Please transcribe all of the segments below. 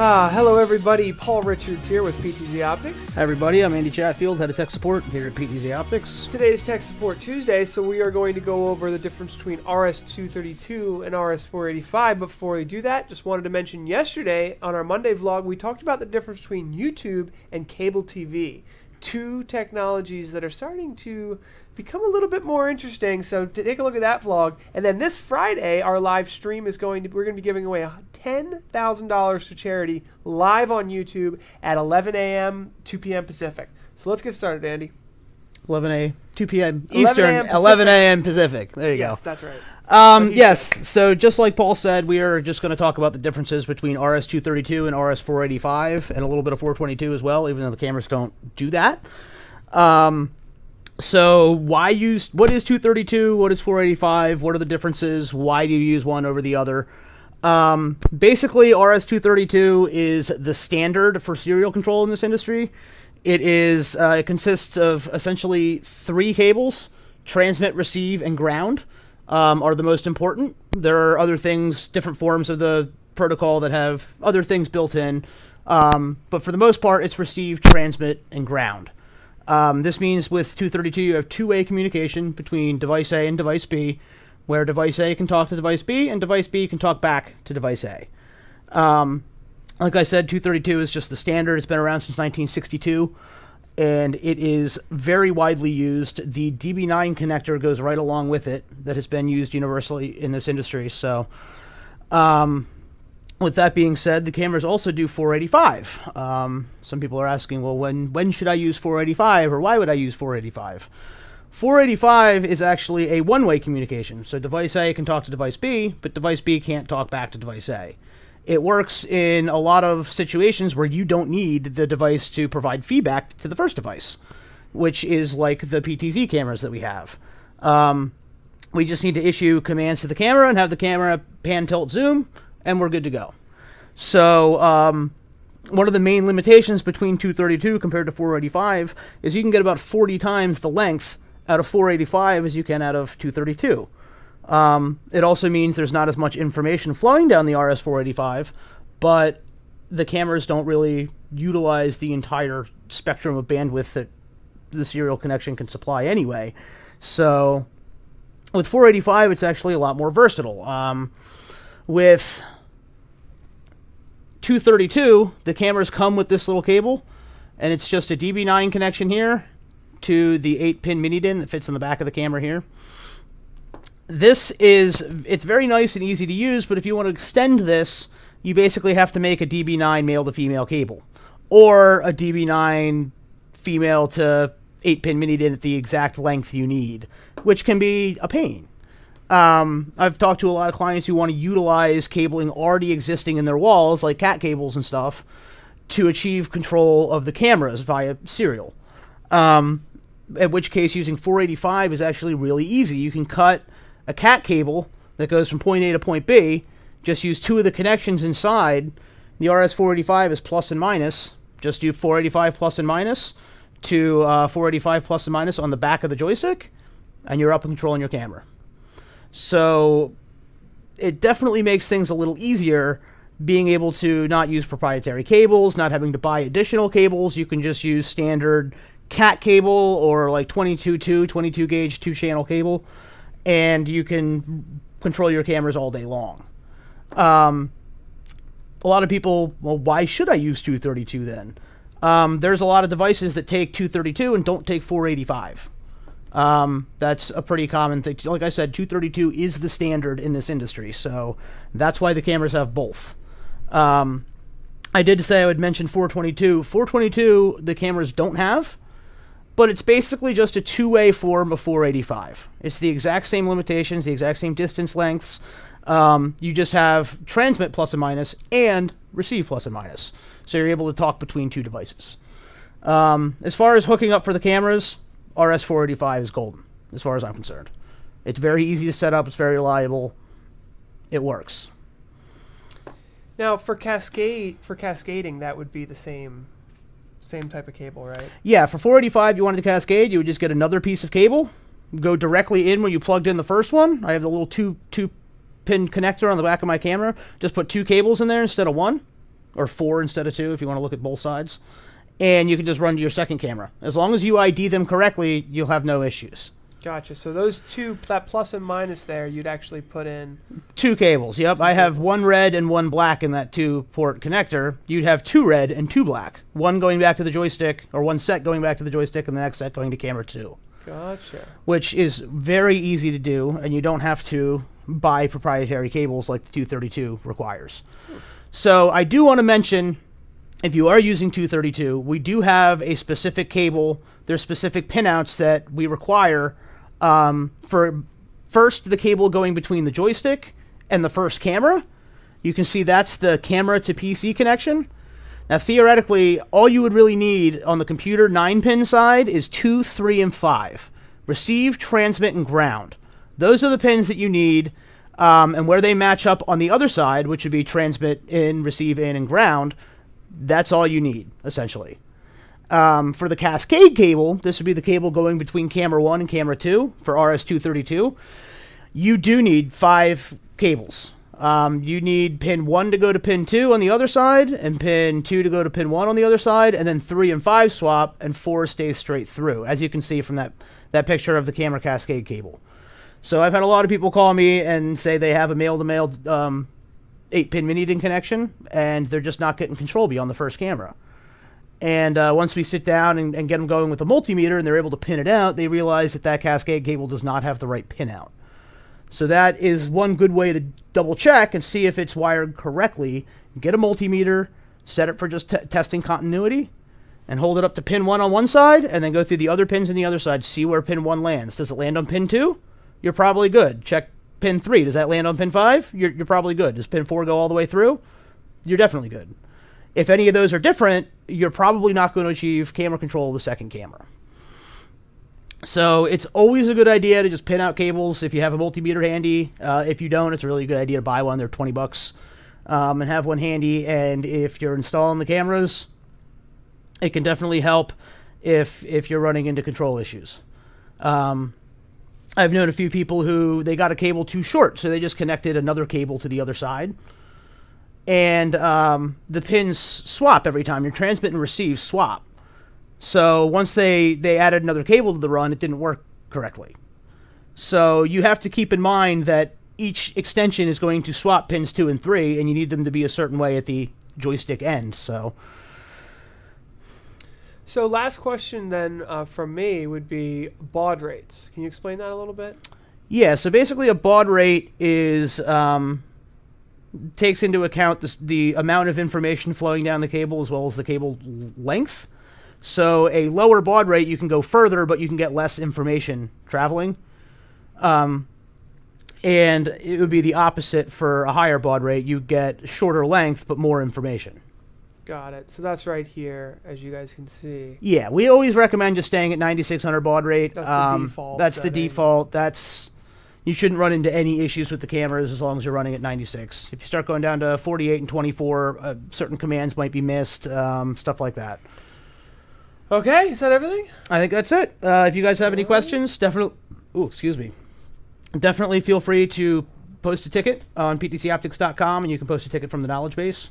Hello everybody, Paul Richards here with PTZ Optics. Hi everybody, I'm Andy Chatfield, head of tech support here at PTZ Optics. Today is Tech Support Tuesday, so we are going to go over the difference between RS-232 and RS-485. Before we do that, just wanted to mention yesterday on our Monday vlog, we talked about the difference between YouTube and cable TV. Two technologies that are starting to become a little bit more interesting, so take a look at that vlog. And then this Friday, our live stream is we're going to be giving away $10,000 to charity live on YouTube at 11 a.m., 2 p.m. Pacific. So let's get started, Andy. 11 a.m., 2 p.m. Eastern, 11 a.m. Pacific. There you go. Yes, that's right. Yes, so just like Paul said, we are just going to talk about the differences between RS-232 and RS-485 and a little bit of 422 as well, even though the cameras don't do that. So what is 232? What is 485? What are the differences? Why do you use one over the other? Basically, RS-232 is the standard for serial control in this industry. It consists of essentially three cables: transmit, receive, and ground are the most important. There are other things, different forms of the protocol that have other things built in, but for the most part, it's receive, transmit, and ground. This means with 232, you have two-way communication between device A and device B, where device A can talk to device B, and device B can talk back to device A. Like I said, 232 is just the standard. It's been around since 1962, and it is very widely used. The DB9 connector goes right along with it that has been used universally in this industry. So with that being said, the cameras also do 485. Some people are asking, well, when should I use 485, or why would I use 485? 485 is actually a one-way communication. So device A can talk to device B, but device B can't talk back to device A. It works in a lot of situations where you don't need the device to provide feedback to the first device, which is like the PTZ cameras that we have. We just need to issue commands to the camera and have the camera pan, tilt, zoom, and we're good to go. So one of the main limitations between 232 compared to 485 is you can get about 40 times the length out of 485 as you can out of 232. It also means there's not as much information flowing down the RS-485, but the cameras don't really utilize the entire spectrum of bandwidth that the serial connection can supply anyway. So with 485, it's actually a lot more versatile. With 232, the cameras come with this little cable, and it's just a DB9 connection here to the 8-pin mini DIN that fits in the back of the camera here. It's very nice and easy to use, but if you want to extend this, you basically have to make a DB9 male-to-female cable, or a DB9 female to 8-pin mini DIN at the exact length you need, which can be a pain. I've talked to a lot of clients who want to utilize cabling already existing in their walls, like CAT cables and stuff, to achieve control of the cameras via serial. In which case, using 485 is actually really easy. You can cut a CAT cable that goes from point A to point B, just use two of the connections inside. The RS-485 is plus and minus. Just do 485 plus and minus to 485 plus and minus on the back of the joystick, and you're up and controlling your camera. So it definitely makes things a little easier, being able to not use proprietary cables, not having to buy additional cables. You can just use standard CAT cable or like 22-gauge 2-channel cable, and you can control your cameras all day long. A lot of people, well, why should I use 232 then? There's a lot of devices that take 232 and don't take 485. That's a pretty common thing. Like I said, 232 is the standard in this industry, so that's why the cameras have both. I did say I would mention 422. 422, the cameras don't have, but it's basically just a two-way form of 485. It's the exact same limitations, the exact same distance lengths. You just have transmit plus and minus and receive plus and minus. So you're able to talk between two devices. As far as hooking up for the cameras, RS-485 is golden, as far as I'm concerned. It's very easy to set up. It's very reliable. It works. Now, for cascading, that would be the same type of cable, right? Yeah, for 485, you wanted to cascade, you would just get another piece of cable, go directly in where you plugged in the first one. I have the little two-pin connector on the back of my camera. Just put two cables in there instead of one, or four instead of two if you want to look at both sides. And you can just run to your second camera. As long as you ID them correctly, you'll have no issues. Gotcha. So those two, that plus and minus there, you'd actually put in... Two cables, yep. I have one red and one black in that two-port connector. You'd have two red and two black. One going back to the joystick, or one set going back to the joystick, and the next set going to camera two. Gotcha. Which is very easy to do, and you don't have to buy proprietary cables like the 232 requires. Ooh. So I do want to mention... If you are using 232, we do have a specific cable. There's specific pinouts that we require for first the cable going between the joystick and the first camera. You can see that's the camera to PC connection. Now theoretically, all you would really need on the computer 9-pin side is 2, 3, and 5. Receive, transmit, and ground. Those are the pins that you need, and where they match up on the other side, which would be transmit in, receive in, and ground. That's all you need, essentially. For the cascade cable, this would be the cable going between camera 1 and camera 2 for RS-232. You do need 5 cables. You need pin 1 to go to pin 2 on the other side, and pin 2 to go to pin 1 on the other side, and then 3 and 5 swap, and 4 stays straight through, as you can see from that picture of the camera cascade cable. So I've had a lot of people call me and say they have a male-to-male 8-pin mini-DIN connection, and they're just not getting control beyond the first camera. And once we sit down and get them going with the multimeter and they're able to pin it out, they realize that that cascade cable does not have the right pin out. So that is one good way to double-check and see if it's wired correctly. Get a multimeter, set it for just testing continuity, and hold it up to pin 1 on one side, and then go through the other pins on the other side, see where pin 1 lands. Does it land on pin 2? You're probably good. Check pin 3, does that land on pin 5? You're probably good. Does pin 4 go all the way through? You're definitely good. If any of those are different, you're probably not going to achieve camera control of the second camera. So it's always a good idea to just pin out cables if you have a multimeter handy. If you don't, it's a really good idea to buy one. They're 20 bucks and have one handy. And if you're installing the cameras, it can definitely help if you're running into control issues. I've known a few people who, they got a cable too short, so they just connected another cable to the other side. And the pins swap every time. Your transmit and receive swap. So once they added another cable to the run, it didn't work correctly. So you have to keep in mind that each extension is going to swap pins 2 and 3, and you need them to be a certain way at the joystick end. So last question then from me would be baud rates. Can you explain that a little bit? Yeah, so basically a baud rate is takes into account the amount of information flowing down the cable as well as the cable length. So a lower baud rate, you can go further, but you can get less information traveling. And it would be the opposite for a higher baud rate. You get shorter length, but more information. Got it. So that's right here, as you guys can see. Yeah, we always recommend just staying at 9600 baud rate. That's the default. That's setting. You shouldn't run into any issues with the cameras as long as you're running at 96. If you start going down to 48 and 24, certain commands might be missed, stuff like that. Okay, is that everything? I think that's it. If you guys have any questions, definitely feel free to post a ticket on ptcoptics.com, and you can post a ticket from the knowledge base.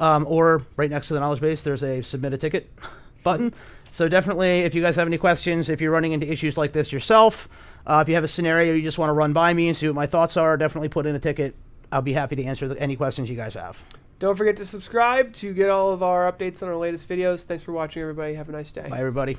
Or right next to the knowledge base, there's a submit a ticket button. So definitely, if you guys have any questions, if you're running into issues like this yourself, if you have a scenario you just want to run by me and see what my thoughts are, definitely put in a ticket. I'll be happy to answer any questions you guys have. Don't forget to subscribe to get all of our updates on our latest videos. Thanks for watching, everybody. Have a nice day. Bye, everybody.